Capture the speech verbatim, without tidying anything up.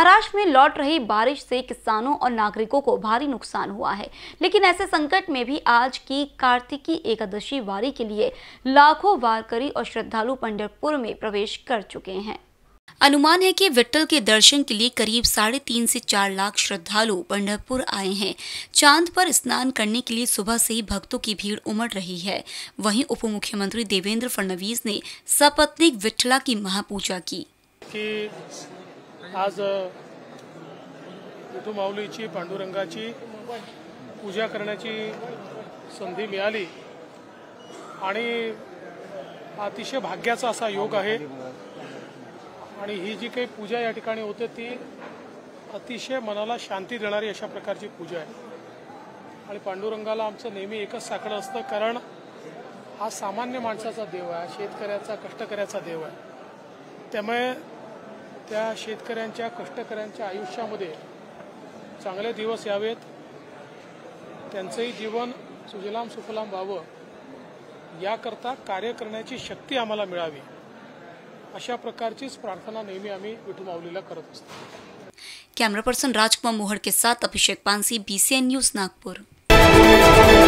महाराष्ट्र में लौट रही बारिश से किसानों और नागरिकों को भारी नुकसान हुआ है, लेकिन ऐसे संकट में भी आज की कार्तिकी एकादशी वारी के लिए लाखों वारकरी और श्रद्धालु पंढरपुर में प्रवेश कर चुके हैं। अनुमान है कि विट्ठल के दर्शन के लिए करीब साढ़े तीन से चार लाख श्रद्धालु पंढरपुर आए हैं। चांद पर स्नान करने के लिए सुबह से ही भक्तों की भीड़ उमड़ रही है। वहीं उप मुख्यमंत्री देवेंद्र फडणवीस ने सपत्नीक विट्ठला की महापूजा की। कि आज माऊलीची पांडुरंगाची पूजा करण्याची संधी मिळाली आणि अतिशय भाग्याचा असा योग आहे। आणि ही जी काही पूजा या ठिकाणी होते ती अतिशय मनाला शांती देणारी अशा प्रकारची पूजा आहे। आणि पांडुरंगाला आमचं नेहमी एकच साकडं असतं, कारण हा सामान्य माणसाचा देव आहे, शेतकऱ्याचा कष्टकऱ्याचा देव आहे। त्यामुळे त्या शेतकऱ्यांच्या कष्टकऱ्यांच्या आयुष्यामध्ये चांगले दिवस यावेत, त्यांचंही जीवन सुजलाम सुफलाम व्हावं याकरता कार्य करण्याची शक्ती आम्हाला मिळावी अशा प्रकारचीच प्रार्थना नेहमी आम्ही विठू माऊलीला करत असतो। कैमरा पर्सन राजकुमार मोहर के साथ अभिषेक पानसी, बीसीएन न्यूज, नागपुर।